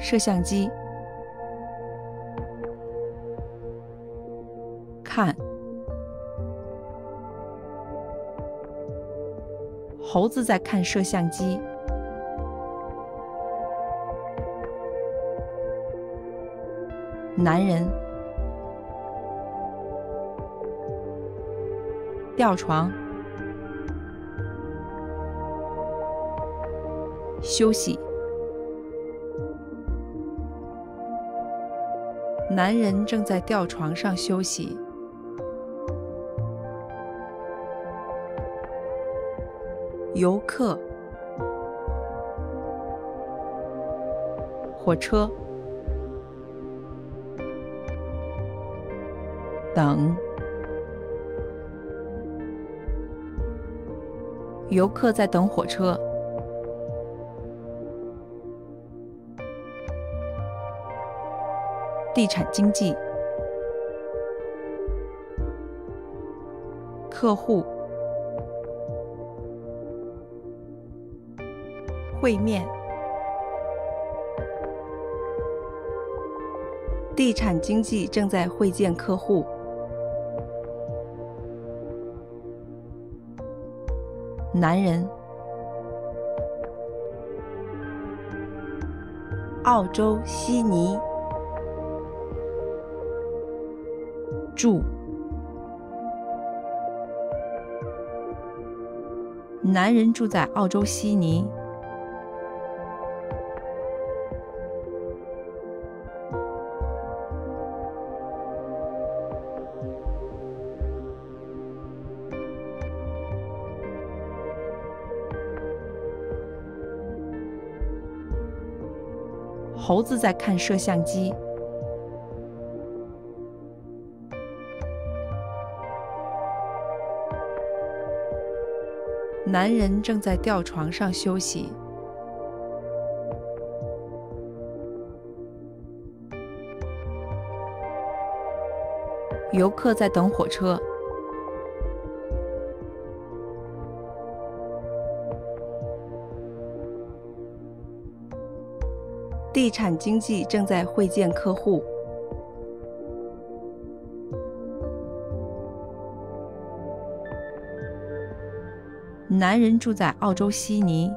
摄像机。看，猴子在看摄像机。男人，吊床，休息。男人正在吊床上休息。游客，火车。等，游客在等火车。地产经济，客户，会面。地产经济正在会见客户。男人，澳洲悉尼，住。男人住在澳洲悉尼。猴子在看摄像机。男人正在吊床上休息。游客在等火车。地产经济正在会见客户。男人住在澳洲悉尼。